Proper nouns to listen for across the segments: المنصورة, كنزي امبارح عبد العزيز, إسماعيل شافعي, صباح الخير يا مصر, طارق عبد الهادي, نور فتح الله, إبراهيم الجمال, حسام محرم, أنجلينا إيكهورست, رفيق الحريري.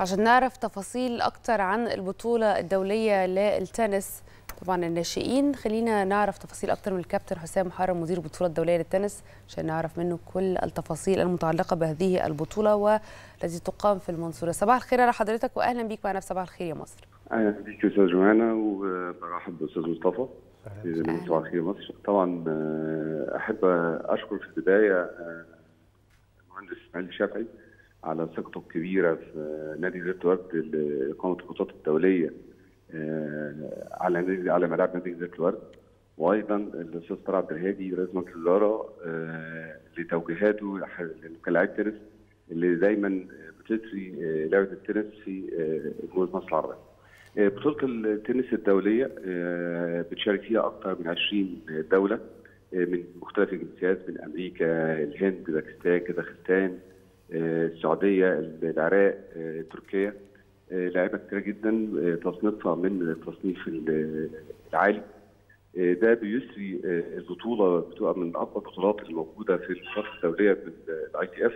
عشان نعرف تفاصيل أكتر عن البطولة الدولية للتنس طبعا الناشئين. خلينا نعرف تفاصيل أكتر من الكابتن حسام محرم مدير البطولة الدولية للتنس عشان نعرف منه كل التفاصيل المتعلقة بهذه البطولة والتي تقام في المنصورة. صباح الخير على حضرتك وأهلا بيك معنا في صباح الخير يا مصر. أهلا بيك يا أستاذ جمانة وبرحب بأستاذ مصطفى. صباح الخير يا مصر. طبعا أحب أشكر في البداية المهندس إسماعيل شافعي على ثقته الكبيره في نادي جزيره الورد لاقامه البطولات الدوليه على ملاعب نادي جزيره الورد، وايضا الاستاذ طارق عبد الهادي رئيس مجلس الاداره لتوجيهاته كلاعب تنس اللي دايما بتسري لعبه التنس في جمهوريه مصر العربيه. بطوله التنس الدوليه بتشارك فيها اكثر من 20 دوله من مختلف الجنسيات، من امريكا، الهند، باكستان، كازاخستان، السعوديه، العراق، تركيا. لاعيبه كتير جدا تصنيفها من التصنيف العالي. ده بيسري البطوله، بتبقى من اقوى البطولات الموجوده في البطولات الدوليه بالITF.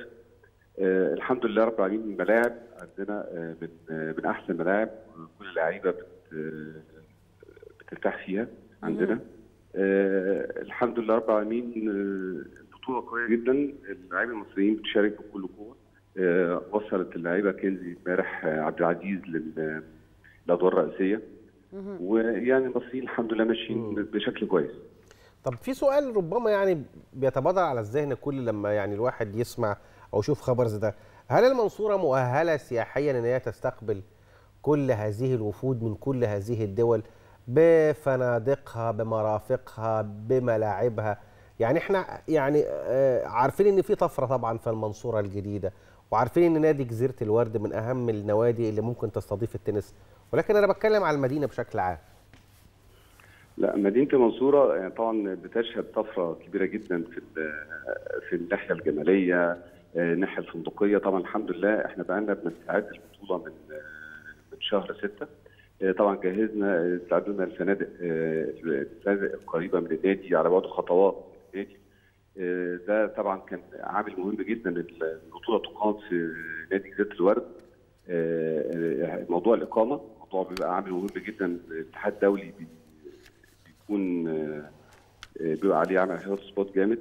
الحمد لله رب العالمين الملاعب عندنا من احسن الملاعب، كل اللعيبه بترتاح فيها عندنا. الحمد لله رب العالمين بطولة قوية جدا. اللاعبين المصريين بتشارك بكل قوة. وصلت اللاعبة كنزي امبارح عبد العزيز للأدوار الرئيسية، ويعني المصريين الحمد لله ماشيين بشكل كويس. طب في سؤال ربما يعني بيتبادر على الذهن الكل لما يعني الواحد يسمع أو يشوف خبر زي ده، هل المنصورة مؤهلة سياحيا إن هي تستقبل كل هذه الوفود من كل هذه الدول بفنادقها بمرافقها بملاعبها؟ يعني احنا يعني عارفين ان في طفره طبعا في المنصوره الجديده، وعارفين ان نادي جزيره الورد من اهم النوادي اللي ممكن تستضيف التنس، ولكن انا بتكلم على المدينه بشكل عام. لا، مدينه المنصوره يعني طبعا بتشهد طفره كبيره جدا في الناحيه الجماليه، الناحيه الفندقيه. طبعا الحمد لله احنا بقالنا بنستعد البطوله من شهر 6. طبعا جهزنا استعدنا الفنادق القريبه من النادي على بعد خطوات. ده طبعا كان عامل مهم جدا. البطوله تقام في نادي جزيره الورد. موضوع الاقامه موضوع بيبقى عامل مهم جدا. الاتحاد الدولي بيبقى عليه عامل هيرت سبوت جامد،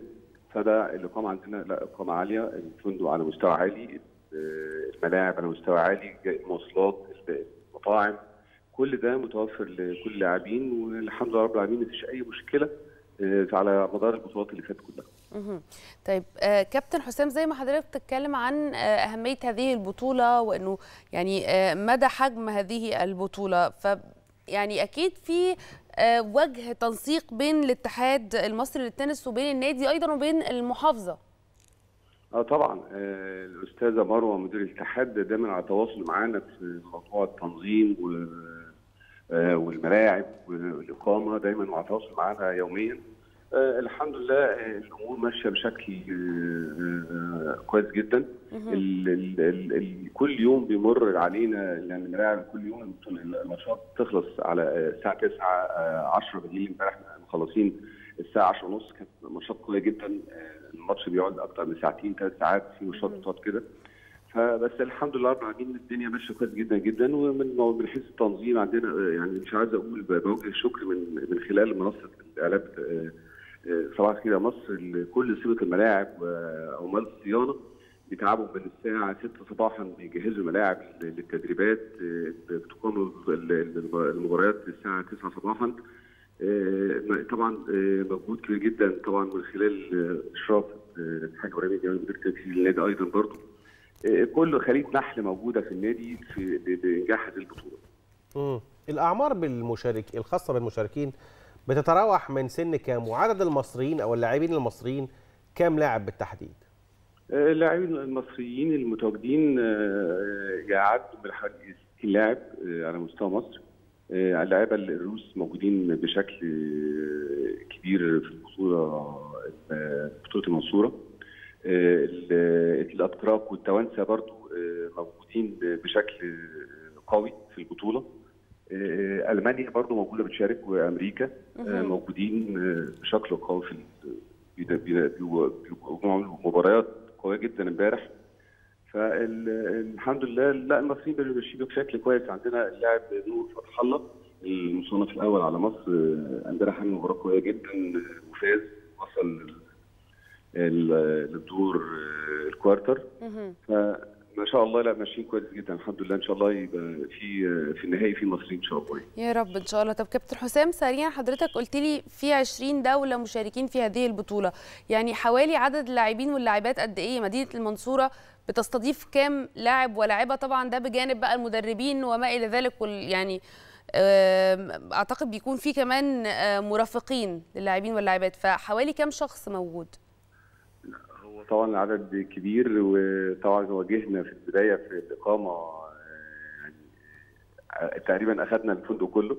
فده الاقامه عندنا لا اقامه عاليه، الفندق على مستوى عالي، الملاعب على مستوى عالي، المواصلات، المطاعم، كل ده متوفر لكل اللاعبين، والحمد لله رب العالمين مفيش اي مشكله على مدار البطولات اللي فاتت كلها. طيب كابتن حسام، زي ما حضرتك بتتكلم عن أهمية هذه البطولة وإنه يعني مدى حجم هذه البطولة، ف يعني أكيد في وجه تنسيق بين الاتحاد المصري للتنس وبين النادي أيضا وبين المحافظة. طبعا الأستاذة مروه مدير الاتحاد دايما على تواصل معانا في موضوع التنظيم والملاعب والاقامه، دايما على تواصل معانا يوميا. الحمد لله الامور ماشيه بشكل كويس جدا. كل يوم بيمر علينا الملاعب، كل يوم النشاط تخلص على الساعه 9 10 بالليل. امبارح مخلصين الساعه 10:30، كان نشاط قوي جدا. الماتش بيقعد اكتر من ساعتين 3 ساعات في نشاط كده. فبس الحمد لله رب العالمين الدنيا ماشيه كويس جدا جدا. ومن حيث التنظيم عندنا يعني مش عايز اقول، بوجه الشكر من خلال منصه الاعلام صباح الخير يا مصر لكل صيغه الملاعب وعمال الصيانه بيتعبوا من الساعه 6 صباحا بيجهزوا الملاعب للتدريبات، بتقام المباريات الساعه 9 صباحا. طبعا مجهود كبير جدا طبعا من خلال اشراف الحاج ابراهيم الجمال مدير تنفيذي النادي ايضا برضه. كله خليط نحل موجوده في النادي في لانجاح هذه البطوله. الاعمار بالمشارك الخاصه بالمشاركين بتتراوح من سن كام، وعدد المصريين او اللاعبين المصريين كام لاعب بالتحديد؟ اللاعبين المصريين المتواجدين يعدوا من حوالي 60 لاعب على مستوى مصر. اللاعبه الروس موجودين بشكل كبير في بطوله المنصوره. الاتراك والتوانسه برضو موجودين بشكل قوي في البطوله. المانيا برضو موجوده بتشارك، وامريكا موجودين بشكل قوي في بيعملوا مباريات قويه جدا امبارح. فالحمد لله لا النصيب اللي بيشيله بشكل كويس. عندنا اللاعب نور فتح الله المصنف الاول على مصر، امبارح عمل مباراه قويه جدا وفاز، وصل للدور الكوارتر. فما شاء الله لا ماشيين كويس جدا الحمد لله، ان شاء الله يبقى في النهائي في مصريين ان شاء الله يا رب ان شاء الله. طب كابتن حسام سريع، حضرتك قلت لي في 20 دوله مشاركين في هذه البطوله، يعني حوالي عدد اللاعبين واللاعبات قد ايه؟ مدينه المنصوره بتستضيف كام لاعب ولاعبه؟ طبعا ده بجانب بقى المدربين وما الى ذلك، يعني اعتقد بيكون في كمان مرافقين للاعبين واللاعبات، فحوالي كام شخص موجود؟ هو طبعا عدد كبير، وطبعا واجهنا في البدايه في الاقامه يعني تقريبا اخذنا الفندق كله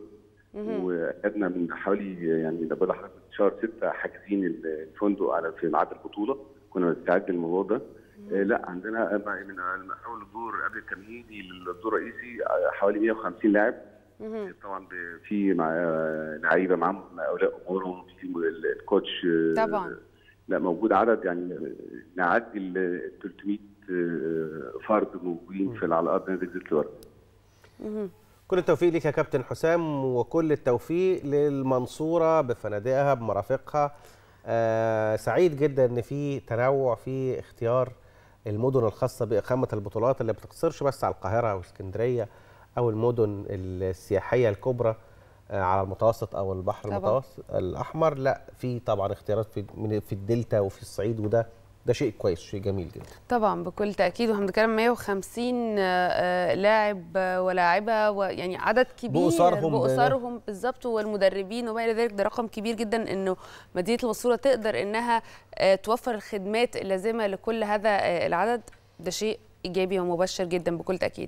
واخذنا من حوالي يعني لابد شهر 6 حاجزين الفندق على في ميعاد البطوله، كنا بنستعد للموضوع ده. لا عندنا من اول دور قبل التمهيدي للدور الرئيسي حوالي 150 لاعب طبعا في لعيبه معاهم هؤلاء امورهم في الكوتش طبعا، لا موجود عدد يعني نعدي ال 300 فرد موجودين في على ارض نادي جزيره الورد. كل التوفيق ليك يا كابتن حسام، وكل التوفيق للمنصوره بفنادقها بمرافقها. سعيد جدا ان في تنوع في اختيار المدن الخاصه باقامه البطولات، اللي ما بتقتصرش بس على القاهره او اسكندريه او المدن السياحيه الكبرى على المتوسط او البحر المتوسط الاحمر، لا في طبعا اختيارات في الدلتا وفي الصعيد، وده شيء كويس، شيء جميل جدا طبعا بكل تاكيد. واحنا بنتكلم 150 لاعب ولاعبه، ويعني عدد كبير بأسرهم بالظبط والمدربين وما الى ذلك، ده رقم كبير جدا انه مدينه المنصوره تقدر انها توفر الخدمات اللازمه لكل هذا العدد، ده شيء ايجابي ومبشر جدا بكل تاكيد.